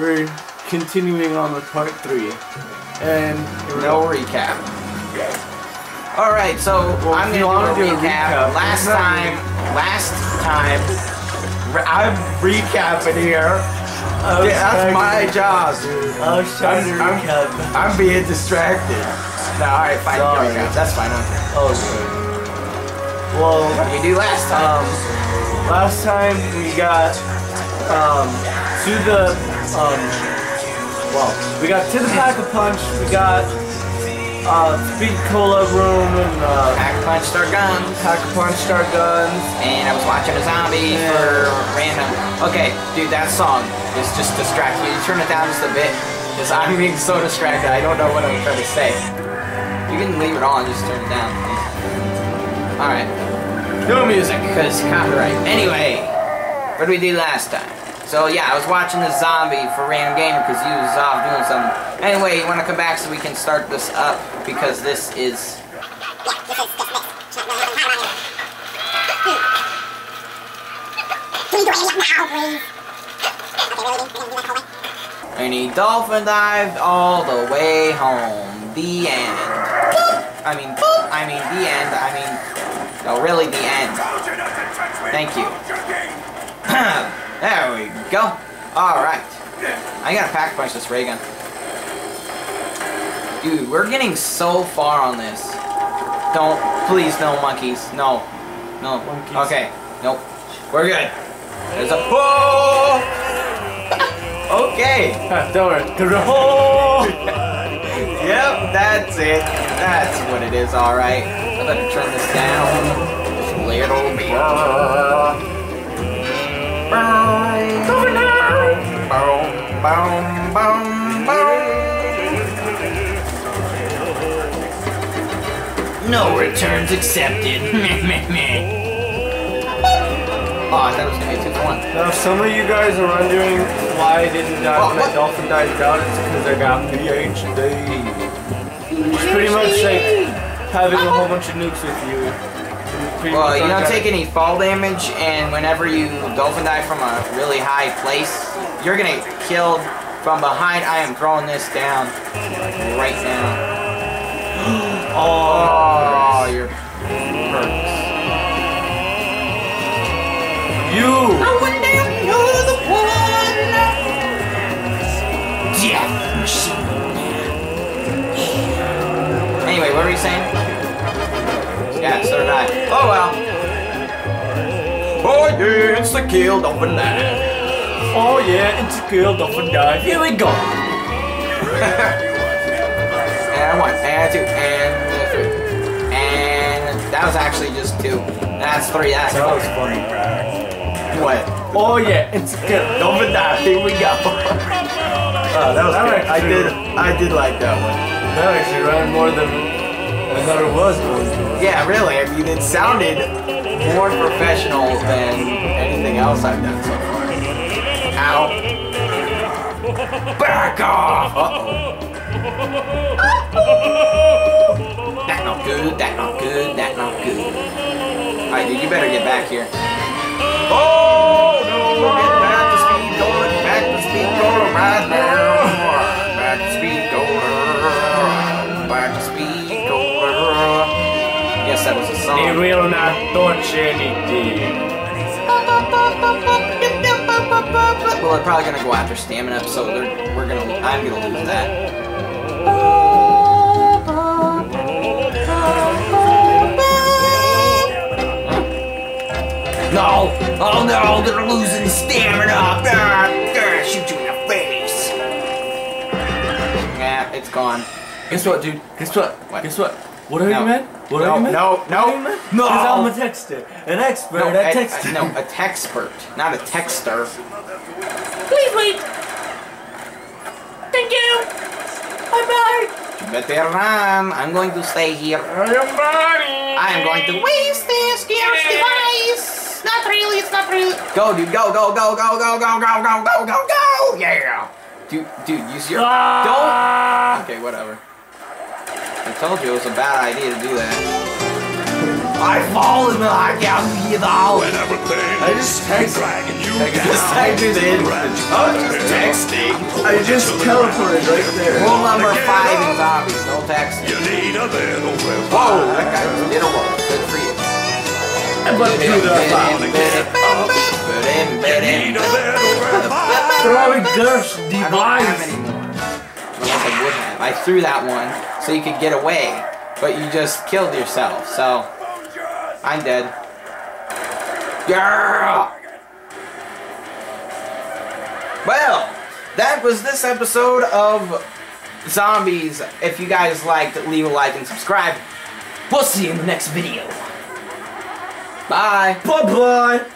We're continuing on with part 3. And no recap. Yeah. Alright, so well, I'm gonna do a recap. Last time I'm recapping here. That's my job, dude. I'm being distracted. No, alright, fine. That's fine. Okay. Well, what did we do last time? Last time we got to the well, we got to the Pack a Punch. We got Perk-a-Cola room and Pack a Punch our guns. Pack a Punch our guns. And I was watching a zombie for random. Okay, dude, that song is just distracting me. Turn it down just a bit, because I'm being so distracted. I don't know what I'm trying to say. You can leave it on, just turn it down. Alright. No music, because copyright. Anyway, what did we do last time? So yeah, I was watching the zombie for RandomGamer because he was off doing something. Anyway, you want to come back so we can start this up, because this is... And he dolphin dived all the way home. The end. I mean the end. No, really, the end. Thank you. There we go. Alright. I gotta pack punch this ray gun. Dude, we're getting so far on this. Don't. Please, no monkeys. No. No. Monkeys. Okay. Nope. We're good. There's a hole! Okay. Don't worry. There's a hole! Yep, that's it. That's what it is, alright. I'm gonna turn this down just a little bit. No returns accepted. Oh, I thought it was gonna be 2-1. Now, if some of you guys are wondering why I didn't die when my dolphin died down, it's because I got VHD. It's pretty much like having a whole bunch of nukes with you. Well, you don't take any fall damage, and whenever you dolphin dive from a really high place, you're gonna get killed from behind. I am throwing this down right now. Oh, your perks. You! I went down to the water! Death machine. Anyway, what were you saying? Yeah, so did I. Oh well. Oh yeah, it's the kill, dolphin dive. Oh yeah, it's the kill, dolphin dive. Here we go. And 1, and 2, and 3. And that was actually just 2. That's 3. That's that was funny. What? Oh yeah, it's the kill, dolphin dive. Here we go. Oh, that was good. I did like that one. That actually ran more than I thought it was going to. Yeah, really. I mean, it sounded more professional than anything else I've done so far. Ow. Back off! Uh-oh. That not good, that not good, that not good. Alright, dude, you better get back here. Oh, no! Get back to speed, going back to speed, going right now. Back to speed, going back to speed. Yes, that was a song. They will not touch anything. Well, they're probably gonna go after stamina, so I'm gonna lose that. No! Oh no! They're losing stamina! Shoot you in the face! Yeah, it's gone. Guess what, dude? Guess what? What? Guess what? What are you, man? What are you, man? No. Because I'm a texter. An expert. No, a texter. No, a texpert. Not a texter. Please wait. Thank you. Bye-bye. You better run. I'm going to stay here. I'm going to waste this scarce device. Not really. It's not really. Go, dude. Go, go, go, go, go, go, go, go, go, go, go. Yeah. Dude, use your... Don't. Okay, whatever. I told you it was a bad idea to do that. I fall in the hot gal here the hour. I just text. I just teleported right there. Rule number 5 in zombies, no texting. You need a little bit. Whoa, that guy's minimal. Good for you. But do the throwing gifts divine. Yes, I would have. I threw that one so you could get away, but you just killed yourself. So I'm dead. Yeah. Well, that was this episode of Zombies. If you guys liked, leave a like and subscribe. We'll see you in the next video. Bye. Bye-bye.